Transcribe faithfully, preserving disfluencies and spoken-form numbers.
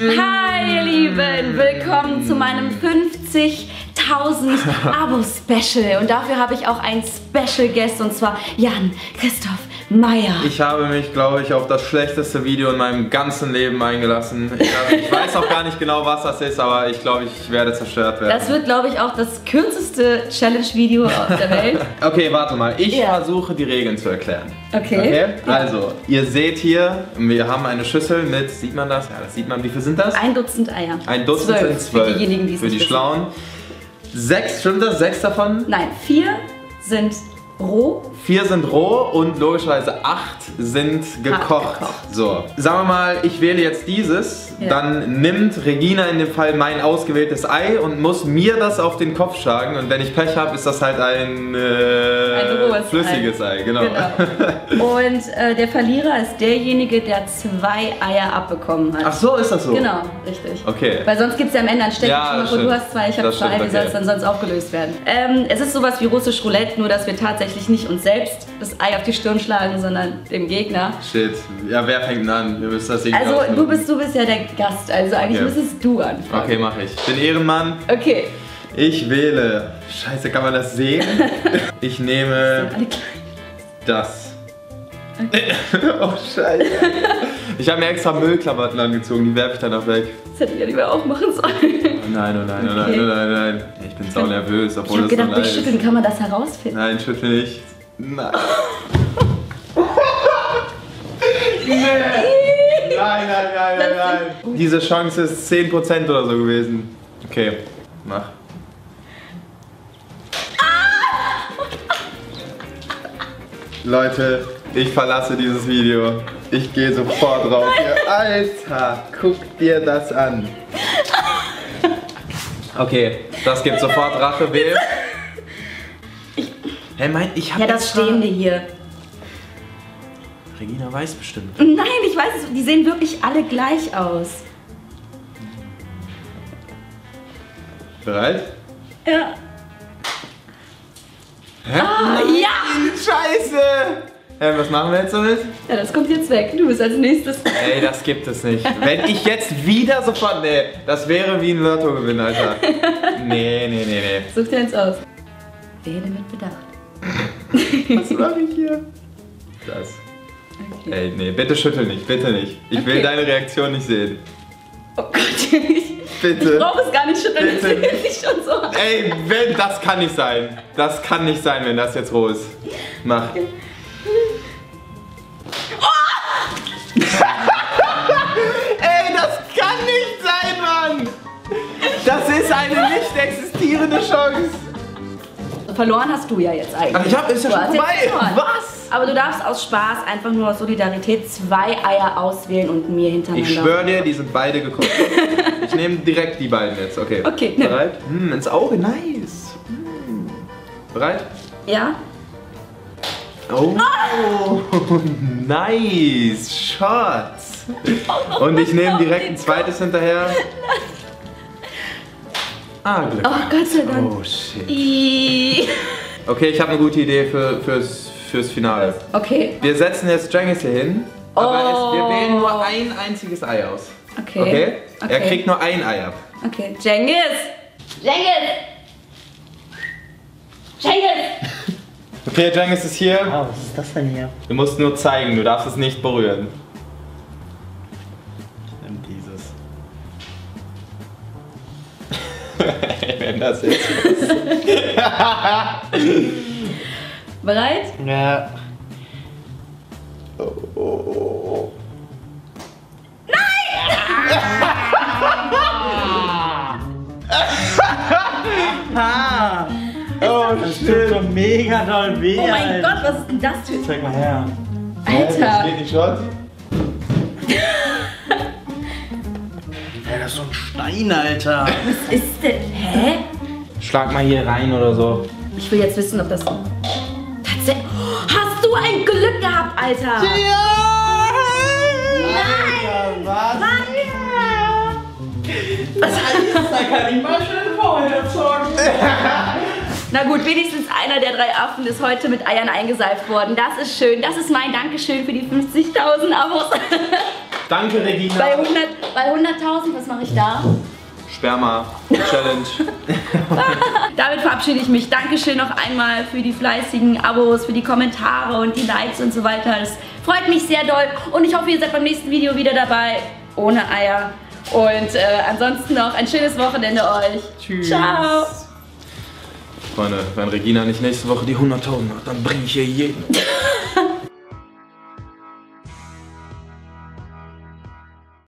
Hi ihr Lieben, willkommen zu meinem fünfzigtausend Abo-Special und dafür habe ich auch einen Special-Guest und zwar Jan Christoph Meyer. Ich habe mich, glaube ich, auf das schlechteste Video in meinem ganzen Leben eingelassen. Ich, glaube, ich weiß auch gar nicht genau, was das ist, aber ich glaube, ich werde zerstört werden. Das wird, glaube ich, auch das kürzeste Challenge-Video auf der Welt. Okay, warte mal. Ich yeah. versuche, die Regeln zu erklären. Okay. Okay. Also, ihr seht hier, wir haben eine Schüssel mit, sieht man das? Ja, das sieht man. Wie viel sind das? Ein Dutzend Eier. Ein Dutzend sind zwölf. Für diejenigen, die es Für die Schlauen. Sechs, stimmt das? Sechs davon? Nein, vier sind roh. Vier sind roh und logischerweise acht sind gekocht. gekocht. So, sagen wir mal, ich wähle jetzt dieses, ja. dann nimmt Regina in dem Fall mein ausgewähltes Ei und muss mir das auf den Kopf schlagen und wenn ich Pech habe, ist das halt ein, äh, ein flüssiges Ei. Ei. Genau. genau. Und äh, der Verlierer ist derjenige, der zwei Eier abbekommen hat. Ach so, ist das so? Genau, richtig. Okay. Weil sonst gibt es ja am Ende ein Stecken, ja, wo du hast zwei, ich habe zwei, wie okay. soll es dann sonst aufgelöst werden? Ähm, es ist sowas wie russisch Roulette, nur dass wir tatsächlich nicht uns selbst das Ei auf die Stirn schlagen, sondern dem Gegner. Shit. Ja, wer fängt an? Wir müssen das irgendwie Also ausmachen. du bist du bist ja der Gast, also eigentlich okay. müsstest du anfangen. Okay, mache ich. Bin Ehrenmann. Okay. Ich wähle. Scheiße, kann man das sehen? Ich nehme das. Okay. Oh Scheiße. Ich habe mir extra Müllklamotten angezogen, die werfe ich danach weg. Das hätte ich ja lieber auch machen sollen. Oh nein, oh nein, oh nein, okay. oh nein, oh nein. Ich bin sau nervös, obwohl das so leicht ist. Ich hab gedacht, durchschütteln kann man das herausfinden. Nein, schüttel nicht. Nein. nee. Nein, nein, nein, nein, nein. Diese Chance ist zehn Prozent oder so gewesen. Okay, mach. Leute, ich verlasse dieses Video. Ich gehe sofort raus. Alter, guck dir das an. Okay, das gibt sofort Rache. Weh. Hey, mein, ich hab ja das Stehende hier. Regina weiß bestimmt. Nein, ich weiß es. Die sehen wirklich alle gleich aus. Bereit? Ja. Hä? Ah, ja! Scheiße! Äh, was machen wir jetzt damit? Ja, das kommt jetzt weg. Du bist als nächstes. Ey, das gibt es nicht. Wenn ich jetzt wieder sofort... Nee, das wäre wie ein Lotto-Gewinn, Alter. Nee, nee, nee, nee. Such dir eins aus. Wähle mit Bedacht. Was mache ich hier? Das. Okay. Ey, nee, bitte schüttel nicht, bitte nicht. Ich okay. will deine Reaktion nicht sehen. Oh Gott, ich... Bitte. Ich brauche es gar nicht schütteln, das fühlt sich schon so an. Ey, wenn, das kann nicht sein. Das kann nicht sein, wenn das jetzt roh ist. Mach. Okay. Oh! Ey, das kann nicht sein, Mann! Das ist eine nicht existierende Chance. Verloren hast du ja jetzt eigentlich. Aber ich hab, ist ja schon vorbei. Was? Aber du darfst aus Spaß einfach nur aus Solidarität zwei Eier auswählen und mir hintereinander. Ich schwöre dir, die sind beide gekocht. Ich nehme direkt die beiden jetzt, okay. Okay, ne. Bereit? Hm, ins Auge, nice. Hm. Bereit? Ja. Oh, oh. Nice Shots. Und ich nehme direkt ein zweites hinterher. Ah, Glück. Oh, Gott sei Dank. Oh, shit. I okay, ich habe eine gute Idee für, fürs, fürs Finale. Okay. Wir setzen jetzt Dschingis hier hin, oh. aber es, wir wählen nur ein einziges Ei aus. Okay. okay. Okay? Er kriegt nur ein Ei ab. Okay. Dschingis! Dschingis! Dschingis! Okay, Dschingis ist hier. Wow, was ist das denn hier? Du musst nur zeigen, du darfst es nicht berühren. Nimm dieses. Wenn das jetzt ist. Bereit? Ja. Oh, oh, oh. Nein! Oh, das tut so mega doll weh. Oh mein Alter. Gott, was ist denn das für? Zeig mal her. Alter. Geht nicht schon? Ja, das ist so ein Stein, Alter. Was ist denn? Hä? Schlag mal hier rein oder so. Ich will jetzt wissen, ob das... Tatsächlich... Hast du ein Glück gehabt, Alter? Ja! Nein! Alter, was? Mann! Was ist da? Kann ich mal schnell vorher zocken? Na gut, wenigstens einer der drei Affen ist heute mit Eiern eingeseift worden. Das ist schön. Das ist mein Dankeschön für die fünfzigtausend Abos. Danke, Regina. Bei hunderttausend, was mache ich da? Sperma-Challenge. Damit verabschiede ich mich. Dankeschön noch einmal für die fleißigen Abos, für die Kommentare und die Likes und so weiter. Das freut mich sehr doll. Und ich hoffe, ihr seid beim nächsten Video wieder dabei. Ohne Eier. Und äh, ansonsten noch ein schönes Wochenende euch. Tschüss. Ciao. Freunde, wenn Regina nicht nächste Woche die hunderttausend hat, dann bringe ich ihr jeden.